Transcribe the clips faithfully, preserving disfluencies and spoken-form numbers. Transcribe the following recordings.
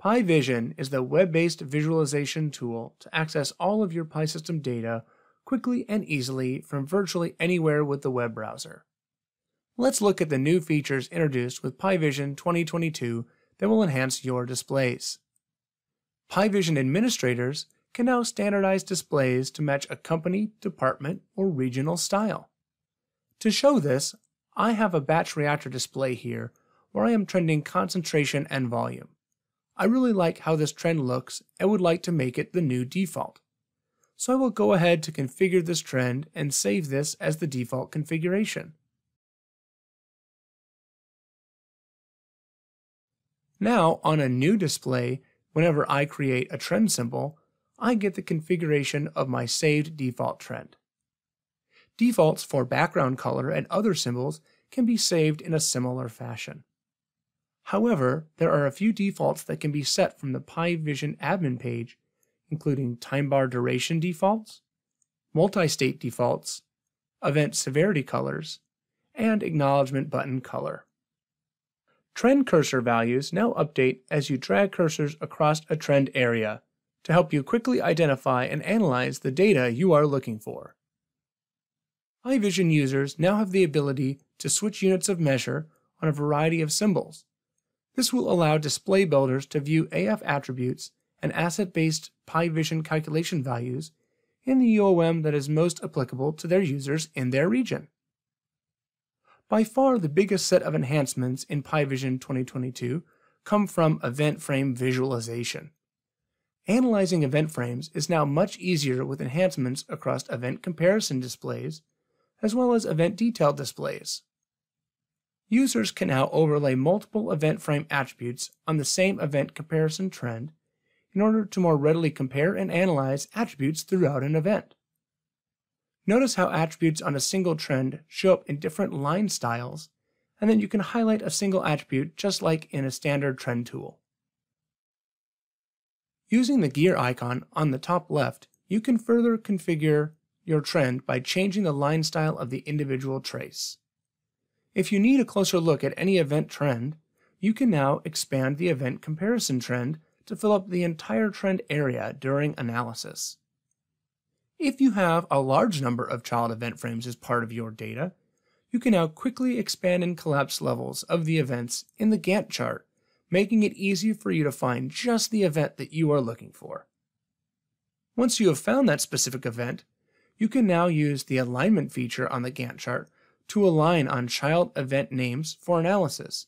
P I Vision is the web-based visualization tool to access all of your P I System data quickly and easily from virtually anywhere with the web browser. Let's look at the new features introduced with P I Vision twenty twenty-two that will enhance your displays. P I Vision administrators can now standardize displays to match a company, department, or regional style. To show this, I have a batch reactor display here where I am trending concentration and volume. I really like how this trend looks and would like to make it the new default. So I will go ahead to configure this trend and save this as the default configuration. Now on a new display, whenever I create a trend symbol, I get the configuration of my saved default trend. Defaults for background color and other symbols can be saved in a similar fashion. However, there are a few defaults that can be set from the P I Vision admin page, including time bar duration defaults, multi-state defaults, event severity colors, and acknowledgement button color. Trend cursor values now update as you drag cursors across a trend area to help you quickly identify and analyze the data you are looking for. P I Vision users now have the ability to switch units of measure on a variety of symbols. This will allow display builders to view A F attributes and asset-based P I Vision calculation values in the U O M that is most applicable to their users in their region. By far the biggest set of enhancements in P I Vision twenty twenty-two come from event frame visualization. Analyzing event frames is now much easier with enhancements across event comparison displays as well as event detail displays. Users can now overlay multiple event frame attributes on the same event comparison trend in order to more readily compare and analyze attributes throughout an event. Notice how attributes on a single trend show up in different line styles, and then you can highlight a single attribute just like in a standard trend tool. Using the gear icon on the top left, you can further configure your trend by changing the line style of the individual trace. If you need a closer look at any event trend, you can now expand the event comparison trend to fill up the entire trend area during analysis. If you have a large number of child event frames as part of your data, you can now quickly expand and collapse levels of the events in the Gantt chart, making it easy for you to find just the event that you are looking for. Once you have found that specific event, you can now use the alignment feature on the Gantt chart to align on child event names for analysis,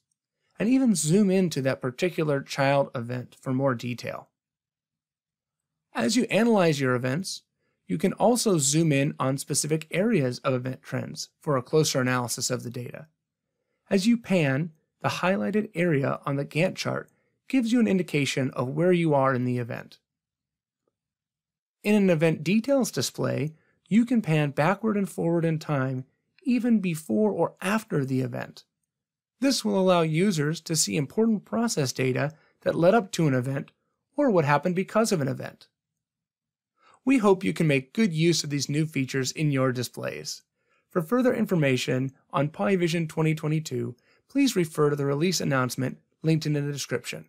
and even zoom into that particular child event for more detail. As you analyze your events, you can also zoom in on specific areas of event trends for a closer analysis of the data. As you pan, the highlighted area on the Gantt chart gives you an indication of where you are in the event. In an event details display, you can pan backward and forward in time even before or after the event. This will allow users to see important process data that led up to an event or what happened because of an event. We hope you can make good use of these new features in your displays. For further information on P I Vision twenty twenty-two, please refer to the release announcement linked in the description.